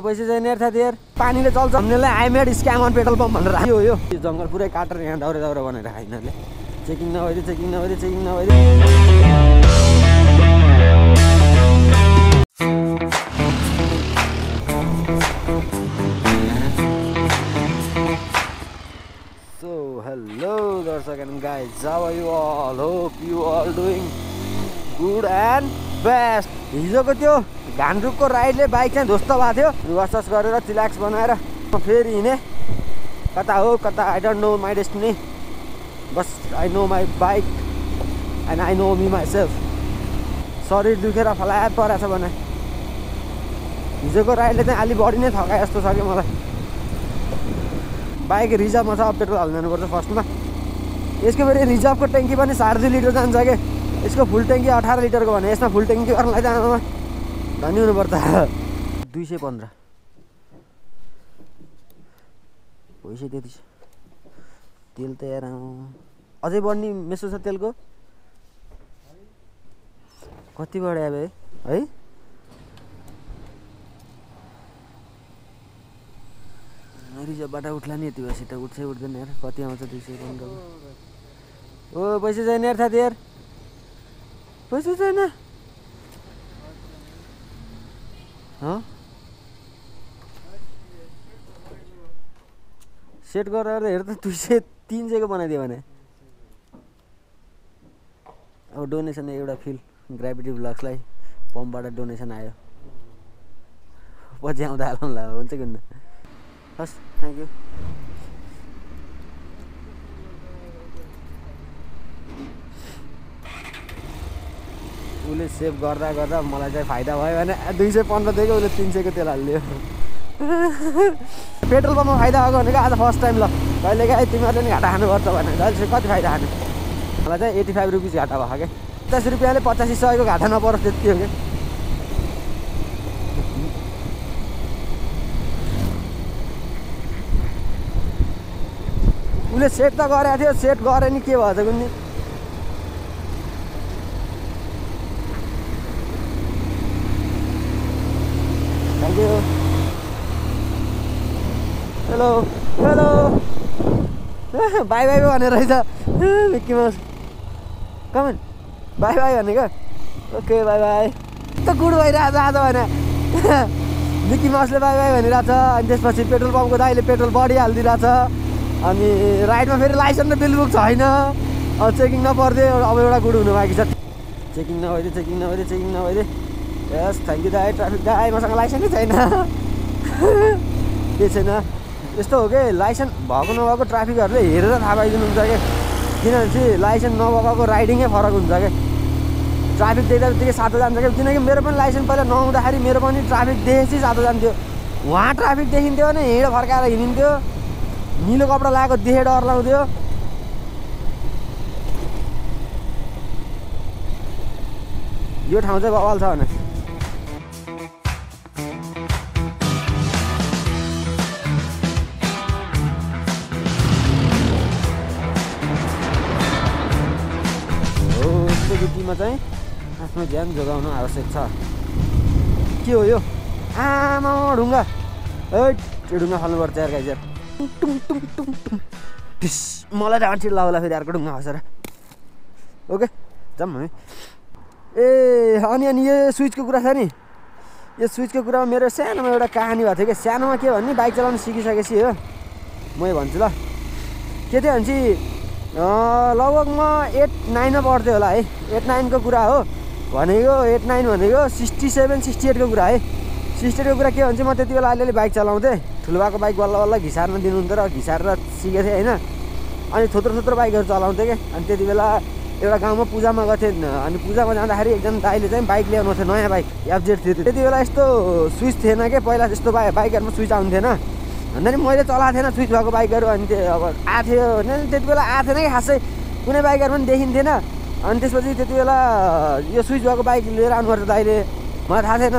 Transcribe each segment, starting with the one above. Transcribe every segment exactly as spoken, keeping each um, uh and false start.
भएपछि चाहिँ नेर था देर पानीले जल्छ हामीलाई I made scam on petrol pump भनेर आयो यो जंगल पुरै काटेर यहाँ दाउरा दाउरा भनेर आइनले चेकिङ नभइदे चेकिङ नभइदे चेकिङ नभइदे सो हेलो दर्शक and guys how are you all hope you are doing good and best हिजोको त्यो घानरुखको राइडले बाइक चाहिँ ध्वस्त भएको थियो रिभर्स गरेर चिल्याक्स बनाएर फेरि हिँडे कता हो कता I don't know my destiny बस I know my bike and I know me myself शरीर दुखेर फलायात परेछ भने हिजोको राइडले चाहिँ अलि बढी नै थकाए जस्तो सक्यो मलाई। बाइक रिजर्भमा छ पेट्रोल हाल्नुपर्छ फर्स्टमा। यसको फेरि रिजर्भको ट्याङ्की पनि साढे दुई लिटर जान्छ के इसको फुल टैंकी अठारह लीटर को भने यसमा फुल टैंकी गर्नलाई जानमा धनी हुनुपर्छ। दुई सौ पंद्रह पैसा त्यति तेल त यार अझै बढ्ने मेसो छ तेलको कति बढ्यो अब है रिजर्भबाट उठ्ला नि यति भएपछि त उठ्छै उठ्दैन यार कति आउँछ दुई सौ पंद्रह ओ पैसा छैन यार साथी यार पैसा छैन सेट गरेर हेर त दुई सौ तीन सौ को बनाइदियो भने अब डोनेसन एउटा फिल ग्राभिटी ब्लक्सलाई पम्पबाट डोनेसन आयो पछि आउँदा हालौँला हुन्छ कि हस् थ्याङ्क यू। उसले सेभ गर्दा गर्दा मलाई चाहिँ फाइदा भयो भने दुई सौ पन्ध्र दिएको उसले तीन सौ को तेल हालिदियो पेट्रोल पम्पमा फाइदा भएको भनेको आज फर्स्ट टाइम ल कहिलेकाहीँ तिमीहरूले नि घाटा खानुपर्छ भने जहिले कति फाइदा खाने मलाई चाहिँ एटी फाइभ रुपिस घाटा भएको क्या पचास रुपियाँले पचासी सयको घाटा नपरोस् त्यति हो क्या। उसले सेट त गरेको थियो सेट गरे नि के भएछ कुन्नी हेलो हेलो बाई बाई भनेर रहेछ Mickey Mouse common by bye भनेको ओके बाई बाई त गुड भइरहेछ आज भने मिक्की माउसले बाई बाई भनिरहेछ अनि त्यसपछि पेट्रोल पम्पको दाइले पेट्रोल बढी हालिदिरहेछ अनि राइडमा फेरि लाइसेन्स र बिल बुक छैन अब चेकिङ नपर्दै अब एउटा गुड हुनु बाँकी छ चेकिङ नभइदिए चेकिङ नभइदिए चेकिङ नभइदिए यस थ्याङ्क यू दाइ ट्राफिक दाइ मसँग लाइसेन्सै छैन के छैन यस्तो हो कि लाइसेन्स भएको नभएको ट्राफिकहरूले हेरेर थाहा पाइदिनुहुन्छ कि किनभने लाइसेन्स नभएको राइडिङै फरक हुन्छ कि ट्राफिक देख्दा बित्तिकै सातो जान्छ कि किनकि मेरो पनि लाइसेन्स पहिला नहुँदाखेरि मेरो पनि ट्राफिक देखेपछि सातो जान्थ्यो उहाँ ट्राफिक देखिन्थ्यो भने हिँड फर्काएर हिँडिन्थ्यो निलो कपडा लगाएको देखे डर लाउँथ्यो यो ठाउँ चाहिँ बवाल छ भने मा चाहिँ आफ्नो ध्यान जोगाउन आवश्यक छ। के हो यो आमा ढुङ्गा ए ढुङ्गा फाल्नुपर्छ यार गाइजर टुङ टुङ टुङ टुङ पिस मलाई त आँटी लाउला फेरि अर्को ढुङ्गा खसेर ओके जाऊँ हामी ए अनि अनि यो स्विचको कुरा छ नि यो स्विचको कुरामा मेरो सानोमा एउटा कहानी भएको थियो कि सानोमा के भन्ने बाइक चलाउन सिकिसकेपछि हो म भन्छु ल के थियो भनेपछि लगभग म एट नाइनमा पढ्थेँ होला है एट नाइनको कुरा हो भनेको एट नाइन भनेको सिक्सटी सेभेन सिक्सटी एटको कुरा है सिक्सटी एटको कुरा के भन्छ म त्यति बेला अलिअलि बाइक चलाउँथेँ ठुलोबाको बाइक बल्ल बल्ल घिसार्न दिनुहुन्थ्यो र घिसारेर सिकेको थिएँ होइन अनि थोत्रो थोत्रो बाइकहरू चलाउँथेँ कि अनि त्यति बेला एउटा गाउँमा पूजामा गएको थिएँ अनि पूजामा जाँदाखेरि एकजना दाइले चाहिँ बाइक ल्याउनु थियो नयाँ बाइक एफजेड थियो त्यति बेला यस्तो स्विच थिएन क्या पहिला त्यस्तो बाइक बाइकहरूमा स्विच आउनु थिएन भन्दा नि मैले चलाएको थिएन स्विच भएको बाइकहरू अनि त्यो अब आएको थियो होइन त्यति बेला आएको थिएन कि खासै कुनै बाइकहरू पनि देखिन्थेन अनि त्यसपछि त्यति बेला यो स्विच भएको बाइक लिएर आउनुपर्छ दाइले मलाई थाहा थिएन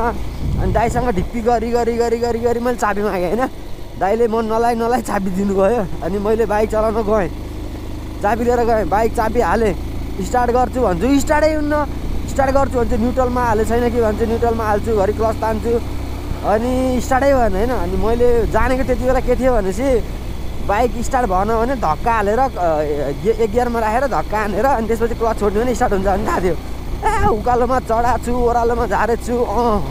अनि दाइसँग ढिप्पी गरी गरी गरी गरी गरी मैले चाबी मागेँ होइन दाइले मन नलाइ नलाइ चाबी दिनु गयो अनि मैले बाइक चलाउन गएँ चाबी लिएर गएँ बाइक चाबी हालेँ स्टार्ट गर्छु भन्छु स्टार्टै हुन्न स्टार्ट गर्छु भन्छु न्युट्रलमा हालेको छैन कि भन्छु न्युट्रलमा हाल्छु घरि क्लच तान्छु अनि स्टार्टै भएन हैन। अनि मैले जानेको त्यतिबेला के थियो भनेसी बाइक स्टार्ट भएन भने धक्का हालेर एक गियरमा राखेर धक्का हानेर अनि त्यसपछि क्लच छोड्दियो भने स्टार्ट हुन्छ अनि थाहा थियो। ए उकालोमा चढाछु ओरालोमा झारेछु अह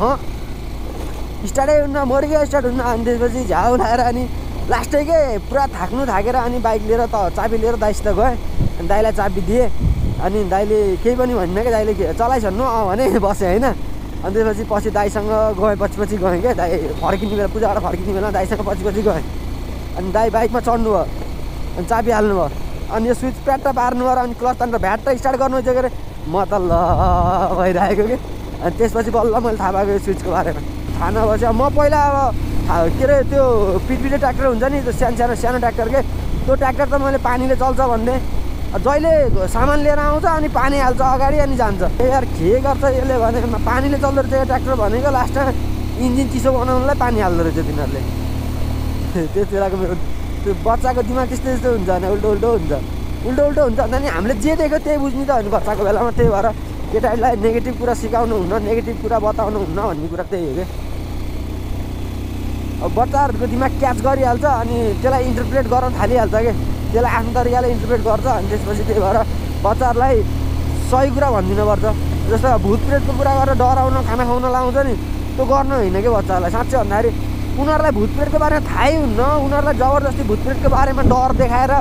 स्टार्टै हुन्न मर्ग्या स्टार्ट हुन्न। अनि त्यसपछि झाउ लाएर अनि लास्टैकै पुरा थाक्नु थाकेर अनि बाइक लिएर त चाबी लिएर दाइसित गएँ। अनि दाइलाई चाबी दिएँ अनि दाइले केही पनि भन्न के दाइले चलाइसन्नु अँ भने बसेँ हैन। अनि त्यसपछि पछि दाइसँग गए पछि पछि गएँ क्या दाइ फर्किने बेला पूजाबाट फर्किने बेला दाइसँग पछि पछि गएँ। अनि दाइ बाइकमा चढ्नु भयो अनि चाबी हाल्नु भयो अनि यो स्विच प्याट्ट पार्नु भयो अनि क्लच अन्त भ्याट्ट स्टार्ट गर्नु थियो के अरे म त ल भइरहेको कि। अनि त्यसपछि बल्ल मैले थाहा पाएको स्विचको बारेमा थाहा नभएपछि अब म पहिला अब के अरे त्यो पिटपिटे ट्र्याक्टर हुन्छ नि त्यो सानो सानो सानो ट्र्याक्टरकै त्यो ट्र्याक्टर त मैले पानीले चल्छ भन्ने जहिले सामान लिएर आउँछ अनि पानी हाल्छ अगाडि अनि जान्छ। ए यार के गर्छ यसले भने पानीले चल्दो रहेछ ट्र्याक्टर भनेको लास्टमा इन्जिन चिसो बनाउनलाई पानी हाल्दो रहेछ तिनीहरूले। त्यतिबेलाको मेरो त्यो बच्चाको दिमाग त्यस्तो त्यस्तो हुन्छ होइन उल्टो उल्टो हुन्छ उल्टो उल्टो हुन्छ अन्त नि हामीले जे दिएको त्यही बुझ्ने त होइन बच्चाको बेलामा। त्यही भएर केटाहरूलाई नेगेटिभ कुरा सिकाउनु हुन्न नेगेटिभ कुरा बताउनु हुन्न भन्ने कुरा त्यही हो क्या। अब बच्चाहरूको दिमाग क्याच गरिहाल्छ अनि त्यसलाई इन्टरप्रेट गर्न थालिहाल्छ कि त्यसलाई आफ्नो तरिकाले इन्टरप्रेट गर्छ। अनि त्यसपछि त्यही भएर बच्चाहरूलाई सही कुरा भनिदिनुपर्छ। जस्तै भूत प्रेतको कुरा गरेर डराउन खाना खुवाउन लाउँछ नि त्यो गर्नु होइन कि बच्चाहरूलाई। साँच्चै भन्दाखेरि उनीहरूलाई भूत प्रेतको बारेमा थाहै हुन्न उनीहरूलाई जबरजस्ती भूत प्रेतको बारेमा डर देखाएर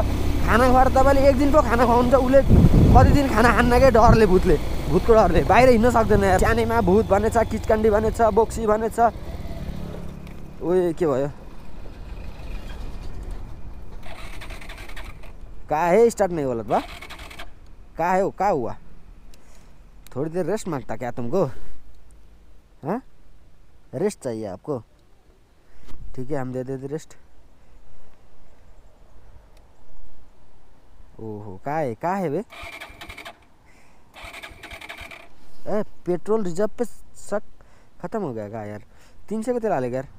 खाना खुवाएर तपाईँले एक दिन पो खाना खुवाउनुहुन्छ उसले कति दिन खाना खान्न क्या डरले भूतले भूतको डरले बाहिर हिँड्न सक्दैन। सानैमा भूत भनेछ किचकान्डी भनेछ बोक्सी भनेछ उयो के भयो का है स्टार्ट नहीं गलत बा का है वो का हुआ थोड़ी देर रेस्ट मांगता क्या तुमको हाँ रेस्ट चाहिए आपको ठीक है हम दे देते रेस्ट। ओहो का है का है बे ए पेट्रोल रिजर्व पे शक खत्म हो गया का यार तीन सौ का तेल हालेगा यार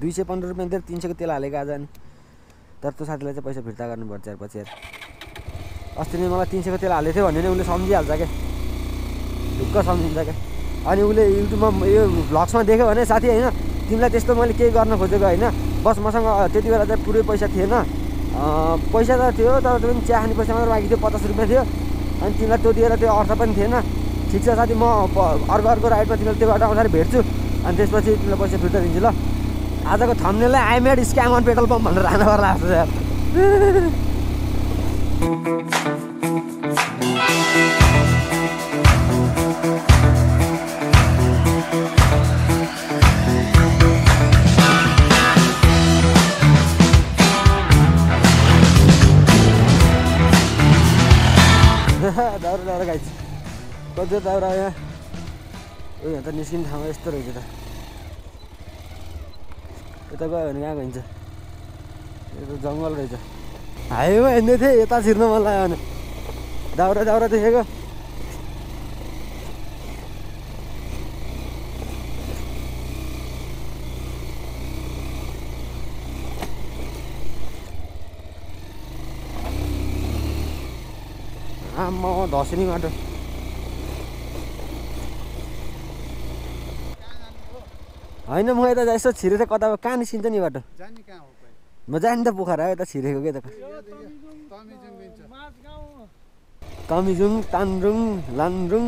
दुई सौ पंद्रह रुपये तेल तीन सौ को तेल हालेको आज। अनि तर त्यो साथीलाई चाहिँ पैसा फिर्ता गर्नुपर्छ यार पछि यार अस्ति नै मलाई तीन सौ को तेल हालेको थियो भने नि उसले सम्झिहाल्छ क्या ढुक्क सम्झिन्छ क्या। अनि उसले युट्युबमा यो भ्लग्समा देख्यो भने साथी होइन तिमीलाई त्यस्तो मैले केही गर्न खोजेको होइन बस मसँग त्यति बेला चाहिँ पुरै पैसा थिएन पैसा त थियो तर त्यो पनि चिया खाने पैसा मात्र बाँकी थियो पचास रुपियाँ थियो। अनि तिमीलाई त्यो दिएर त्यो अर्थ पनि थिएन ठिक छ साथी म अर्को अर्को राइडमा तिमीलाई त्यो बाटो आउँदाखेरि भेट्छु अनि त्यसपछि तिमीलाई पैसा फिर्ता दिन्छु ल। आजको थम्बनेललाई I made scam on petrol pump भनेर राख्नु पर्ला जस्तो यार। दाउरा दाउरा खाइन्छ कति दाउरा यहाँ उयो त निस्किने ठाउँमा यस्तो रहेछ त यता गयो भने कहाँ गइन्छ यो त जङ्गल रहेछ। हाइवेमा हिँड्दै थिएँ यता छिर्न मन लाग्यो भने दाउरा दाउरा देखेको आम्मा धसिनी माटो होइन म यता यसो छिरेको कता कहाँ निस्किन्छ नि बाटो म जाने त पोखरा यता छिरेको के त तमिजुङ तानरुङ लानरुङ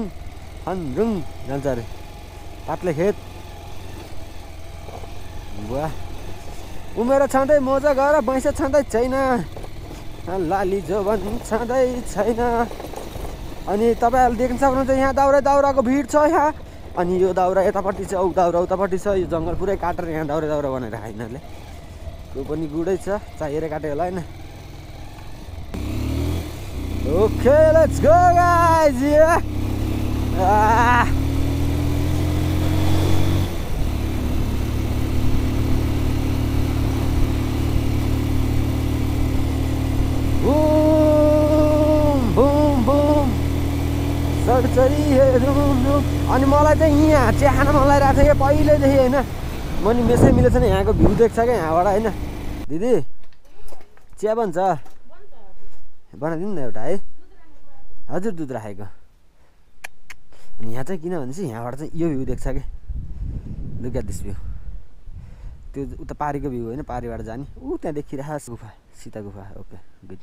फानरुङ जान्छ अरे पातले खेत वाह उमेर छँदै मोजा गएर भैँस छँदै छैन लाली जोबन छँदै छैन। अनि तपाईँहरूले देख्न सक्नुहुन्छ यहाँ दाउरा दाउराको भिड छ यहाँ अनि यो दाउरा यतापट्टि छ औ दाउरा उतापट्टि छ यो जङ्गल पुरै काटेर यहाँ दाउरा दाउरा बनाएर खायो यिनीहरूले त्यो पनि गुडै छ चाहिएर काट्यो होला होइन। ओके लेट्स गो गाइज अनि मलाई चाहिँ यहाँ चिया खाना मन लागिरहेको थियो क्या पहिल्यैदेखि होइन म नि मेसै मिलेछ नि यहाँको भ्यू देख्छ क्या यहाँबाट होइन। दिदी चिया बन्छ बनाइदिनु न एउटा है हजुर दुध राखेको अनि यहाँ चाहिँ किन भनेपछि यहाँबाट चाहिँ यो भ्यू देख्छ के, लुक एट दिस भ्यू। त्यो उता पारीको भ्यू हैन, पारीबाट जाने उ त्यहाँ देखिरहेछ गुफा, सीता गुफा। Okay good.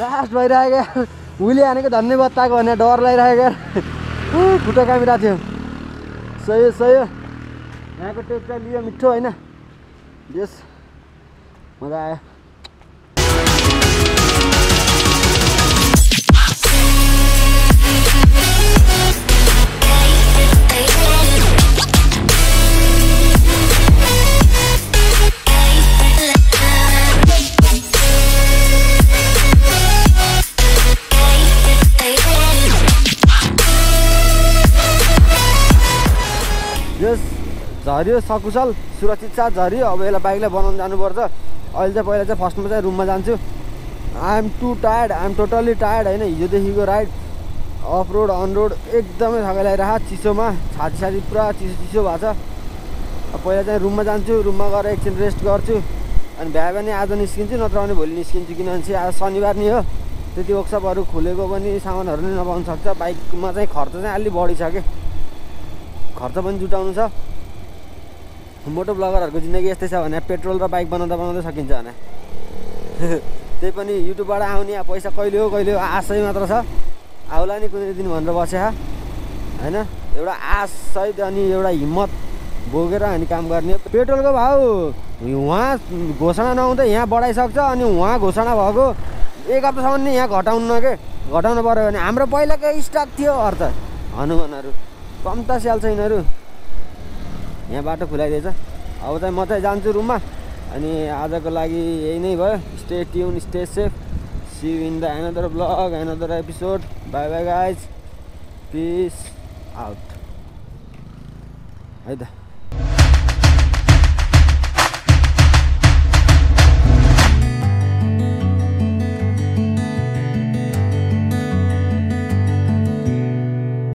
लास्ट भइरहेको उहिले आनेको धन्यवाद ताको भने डर लागिरहेको खुट्टा कामिरा थियो। सही सही यहाँको टेस्टलाई लियो मिठो हैन। यस मजा आयो। झरियो सकुशल सुरक्षित साथ झरियो। अब यसलाई बाइकलाई बनाउन जानुपर्छ। अहिले चाहिँ पहिला चाहिँ फर्स्टमा चाहिँ रुममा जान्छु। I am too tired, I am totally tired होइन। हिजोदेखिको ride off road on road एकदमै थकाइरहेको छ। चिसोमा छाती छाती पुरा चिसो चिसो भएको छ। अब पहिला चाहिँ रुममा जान्छु, रुममा गएर एकछिन रेस्ट गर्छु अनि भ्या भने आज निस्किन्छु, नत्र भने भोलि निस्किन्छु। किनभने आज शनिबार नि हो, त्यति वर्कसपहरू खुलेको पनि सामानहरू नै नपाउन सक्छ। बाइकमा चाहिँ खर्च चाहिँ अलि बढी छ कि, खर्च पनि जुटाउनु छ। मोटो ब्लगरहरुको जिन्दगी यस्तै छ भने पेट्रोल र बाइक बनाउँदा बनाउँदै सकिन्छ भने त्यही पनि युट्युबबाट आउने पैसा कहिले हो कहिले हो आशै मात्र छ। आउला नि कुनै दिन भनेर बसेको हैन। एउटा आशसहित अनि एउटा हिम्मत बोकेर अनि काम गर्ने। पेट्रोलको भाउ वहाँ घोषणा नहुँदा यहाँ बढाइसक्छ, अनि वहाँ घोषणा भएको एक हप्तासम्म नि यहाँ घटाउनु न के। घटाउनु पर्यो भने हाम्रो पहिलाको स्टक थियो अर्थ हनुमानहरु कम्ता स्याल छ यिनीहरु। यहाँ बाटो खुलाइदिएछ। अब चाहिँ म चाहिँ जान्छु रुममा। अनि आजको लागि यही नै भयो। Stay tune, stay safe. See you in the another blog, another episode. Bye bye guys, peace out. है त।